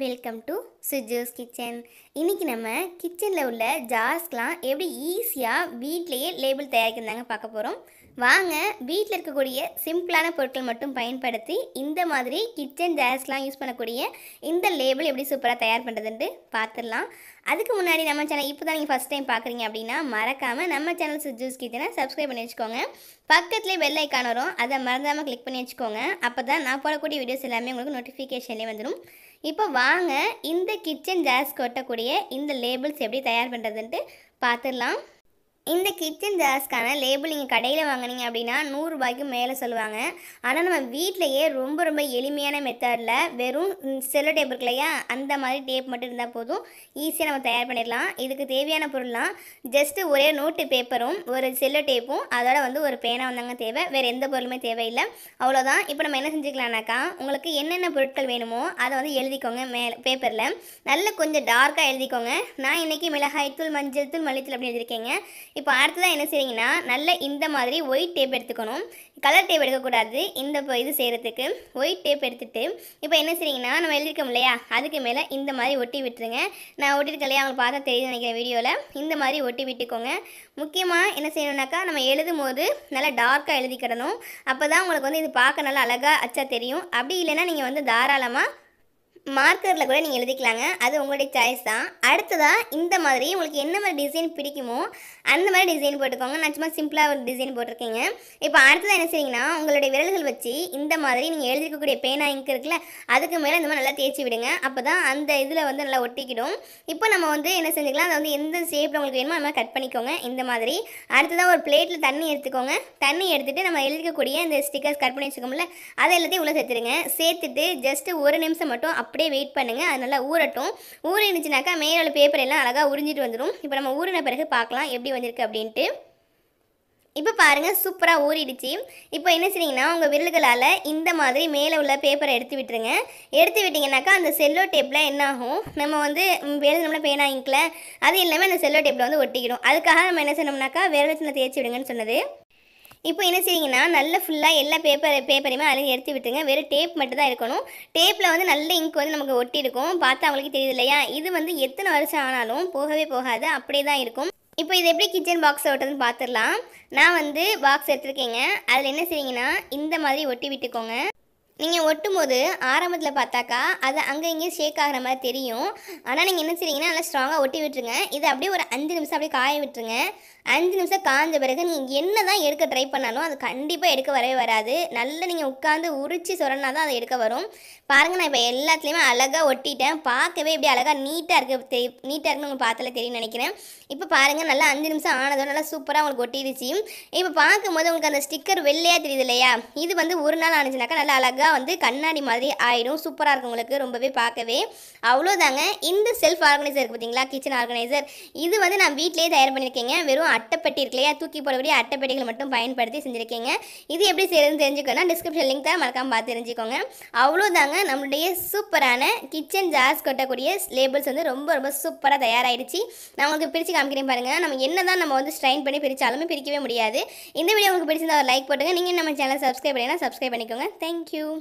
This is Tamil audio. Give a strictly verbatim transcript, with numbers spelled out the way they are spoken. वेलकम टू सुजूस किचन। इनकी नम्बर किचन जार्सा एपी ईसिया वीटल लेबल तैयार पाकपर वांग वीटल सिंपलान पर मट पी मारे किचन जार्सा यूस पड़क लेबल एप्ली सूपर तैयार पड़ेद पातरल। அதுக்கு முன்னாடி நம்ம சேனல் இப்போ தான் நீங்க ஃபர்ஸ்ட் டைம் பார்க்குறீங்க அப்படினா மறக்காம நம்ம சேனல் சுஜூஸ் கிச்சனை சப்ஸ்கிரைப் பண்ணி வெச்சுக்கோங்க। பக்கத்துலயே பெல் ஐகான் வரும், அதை மறக்காம கிளிக் பண்ணி வெச்சுக்கோங்க। அப்பதான் நான் போடக்கூடிய வீடியோஸ் எல்லாமே உங்களுக்கு நோட்டிஃபிகேஷன்ல வந்துரும்। இப்போ வாங்க இந்த கிச்சன் ஜார்ஸ் கொட்டக்கூடிய இந்த லேபிள்ஸ் எப்படி தயார் பண்றதுன்னு பாத்துறலாம்। இந்த கிச்சன் ஜார்ஸ்கான லேபிள் நீங்க கடையில வாங்குனீங்க அப்படினா நூறு ரூபாய்க்கு மேல சொல்லுவாங்க। ஆனா நம்ம வீட்லயே ரொம்ப ரொம்ப எளிமையான மெத்தட்ல வெறும் செல்லோ டேப் இருக்கலையா அந்த மாதிரி டேப் மட்டும் இருந்தா போதும் ஈஸியா நம்ம தயார் பண்ணிடலாம்। இதுக்கு தேவையான பொருள்லாம் ஜஸ்ட் ஒரே நோட் பேப்பரும் ஒரு செல்லோ டேப்பும் அதோட வந்து ஒரு பேனாவும் தாங்க தேவை, வேற எந்த பொருளுமே தேவையில்லை, அவ்வளவுதான்। இப்போ நம்ம என்ன செஞ்சுக்கலாம்னாக்கா உங்களுக்கு என்னென்ன பொருட்கள் வேணுமோ அதை வந்து எழுதிக்கோங்க மேல பேப்பர்ல, நல்ல கொஞ்சம் டார்க்கா எழுதிக்கோங்க। நான் இன்னைக்கு மிளகாய் தூள் மஞ்சள் தூள் மல்லித்தூள் அப்படி எழுதிருக்கேங்க। இப்போ அடுத்ததா என்ன செய்றீங்கன்னா நல்ல இந்த மாதிரி ஒயிட் டேப் எடுத்துக்கணும், கலர் டேப் எடுக்க கூடாது। இந்த இது செய்யறதுக்கு ஒயிட் டேப் எடுத்துட்டு இப்போ என்ன செய்றீங்கன்னா நம்ம எழுதிருக்கோம் இல்லையா அதுக்கு மேலே இந்த மாதிரி ஒட்டி விட்டுருங்க। நான் ஒட்டிருக்கேன் இல்லையா அவங்க பார்த்தா தெரியுது நினைக்கிறேன் வீடியோவில், இந்த மாதிரி ஒட்டி விட்டுக்கோங்க। முக்கியமாக என்ன செய்யணும்னாக்கா நம்ம எழுதும் போது நல்லா டார்க்காக எழுதிக்கிடணும், அப்போ தான் உங்களுக்கு வந்து இது பார்க்க நல்லா அழகாக அச்சா தெரியும்। அப்படி இல்லைன்னா நீங்கள் வந்து தாராளமாக மார்க்கரில் கூட நீங்கள் எழுதிக்கலாங்க, அது உங்களுடைய சாய்ஸ் தான்। அடுத்ததாக இந்த மாதிரி உங்களுக்கு என்ன மாதிரி டிசைன் பிடிக்குமோ அந்த மாதிரி டிசைன் போட்டுக்கோங்க। நான் சும்மா சிம்பிளாக ஒரு டிசைன் போட்டிருக்கேங்க। இப்போ அடுத்ததாக என்ன செய்றீங்கன்னா உங்களுடைய விரல்கள் வச்சு இந்த மாதிரி நீங்கள் எழுதிருக்கக்கூடிய பேனா இங்க் இருக்குல்ல அதுக்கு மேலே இந்த மாதிரி நல்லா தேய்ச்சி விடுங்க, அப்போ தான் அந்த இதில் வந்து நல்லா ஒட்டிக்கிடும்। இப்போ நம்ம வந்து என்ன செஞ்சுக்கலாம் அதை வந்து எந்த ஷேப்பில் உங்களுக்கு வேணுமோ அந்த மாதிரி கட் பண்ணிக்கோங்க இந்த மாதிரி। அடுத்ததாக ஒரு பிளேட்டில் தண்ணி எடுத்துக்கோங்க, தண்ணி எடுத்துகிட்டு நம்ம எழுதிக்கக்கூடிய இந்த ஸ்டிக்கர்ஸ் கட் பண்ணி வச்சுக்கோம்ல அதை எல்லாத்தையும் உள்ளே சேர்த்துடுங்க। சேர்த்துட்டு ஜஸ்ட்டு ஒரு நிமிஷம் மட்டும் அப்படியே வெயிட் பண்ணுங்க, அது நல்லா ஊறட்டும்। ஊறிடுச்சுனாக்கா மேலே உள்ள பேப்பர் எல்லாம் அழகாக உறிஞ்சிட்டு வந்துடும்। இப்போ நம்ம ஊறின பிறகு பார்க்கலாம் எப்படி வந்திருக்கு அப்படின்ட்டு। இப்போ பாருங்கள் சூப்பராக ஊறிடுச்சு। இப்போ என்ன செய்றீங்கன்னா உங்கள் விரல்களால் இந்த மாதிரி மேலே உள்ள பேப்பரை எடுத்து விட்டுருங்க। எடுத்து விட்டிங்கனாக்கா அந்த செல்லோ டேப்பில் என்னாகும் நம்ம வந்து எழுதணும்னா பேனா இங்கில் அது எல்லாமே அந்த செல்லோ டேப்பில் வந்து ஒட்டிக்கிடும்। அதுக்காக நம்ம என்ன செய்யணும்னாக்கா விரல் சின்ன தேய்ச்சி விடுங்கன்னு சொன்னது। இப்போ என்ன செய்றீங்கன்னா நல்லா ஃபுல்லாக எல்லா பேப்பர் பேப்பரையுமே அதில் எடுத்து விட்டுருங்க, வெறும் டேப் மட்டும் தான் இருக்கணும்। டேப்பில் வந்து நல்ல இங்க் வந்து நமக்கு ஒட்டியிருக்கும், பார்த்தா அவங்களுக்கு தெரியுது இல்லையா। இது வந்து எத்தனை வருஷம் ஆனாலும் போகவே போகாது, அப்படியே தான் இருக்கும்। இப்போ இது எப்படி கிச்சன் பாக்ஸ் ஒட்டுறதுன்னு பார்த்துடலாம்। நான் வந்து பாக்ஸ் எடுத்துருக்கேங்க, அதில் என்ன செய்றீங்கன்னா இந்த மாதிரி ஒட்டி விட்டுக்கோங்க। நீங்கள் ஒட்டும் போது ஆரம்பத்தில் பார்த்தாக்கா அது அங்கே இங்கே ஷேக் ஆகிற மாதிரி தெரியும், ஆனால் நீங்கள் என்ன செய்றீங்கன்னா நல்லா ஸ்ட்ராங்காக ஒட்டி விட்டுருங்க। இது அப்படியே ஒரு அஞ்சு நிமிஷம் அப்படியே காய விட்டுருங்க। அஞ்சு நிமிஷம் காய்ஞ்ச பிறகு நீங்கள் என்ன தான் எடுக்க ட்ரை பண்ணாலும் அது கண்டிப்பாக எடுக்க வரவே வராது, நல்லா நீங்கள் உட்காந்து உரிச்சு சொரனா தான் அது எடுக்க வரும்। பாருங்கள் நான் இப்போ எல்லாத்துலேயுமே அழகாக ஒட்டிட்டேன், பார்க்கவே இப்படி அழகாக நீட்டாக இருக்க தெரி நீட்டாக இருக்குன்னு உங்களுக்கு பார்த்தாலே தெரியும் நினைக்கிறேன்। இப்போ பாருங்கள் நல்லா அஞ்சு நிமிஷம் ஆனதும் நல்லா சூப்பராக உங்களுக்கு ஒட்டிடுச்சு। இப்போ பார்க்கும்போது உங்களுக்கு அந்த ஸ்டிக்கர் வெள்ளையாக தெரியுது இல்லையா, இது வந்து ஒரு நாள் ஆனிச்சுனாக்கா நல்லா அழகாக வந்து கண்ணாடி மாதிரி ஆயிடும், சூப்பராக இருக்கும் உங்களுக்கு ரொம்பவே பார்க்கவே। அவ்வளோதாங்க இந்த செல்ஃப் ஆர்கனைசர் இருக்குது பார்த்தீங்களா கிச்சன் ஆர்கனைசர், இது வந்து நான் வீட்டிலேயே தயார் பண்ணியிருக்கேங்க। வெறும் அட்டைப்பெட்டி இருக்குல்லையா தூக்கி போடக்கூடிய அட்டைப்பெட்டிகள் மட்டும் பயன்படுத்தி செஞ்சுருக்கேங்க। இது எப்படி செய்யறதுன்னு தெரிஞ்சுக்கணும் டிஸ்கிரிப்ஷன் லிங்க் தான், மறக்காம பார்த்து தெரிஞ்சுக்கோங்க। அவ்வளோதாங்க நம்மளுடைய சூப்பரான கிச்சன் ஜார்ஸ் கொட்டக்கூடிய லேபிள்ஸ் வந்து ரொம்ப ரொம்ப சூப்பராக தயாராகிடுச்சு। நான் உங்களுக்கு பிரித்து காமிக்கிறேன் பாருங்கள், நம்ம என்ன தான் நம்ம வந்து ஸ்ட்ரைன் பண்ணி பிரித்தாலுமே பிரிக்கவே முடியாது। இந்த வீடியோ உங்களுக்கு பிடிச்சிருந்தா ஒரு லைக் போட்டுங்க, நீங்கள் நம்ம சேனல் சப்ஸ்கிரைப் பண்ணினா சப்ஸ்கிரைப் பண்ணிக்கோங்க। தேங்க்யூ।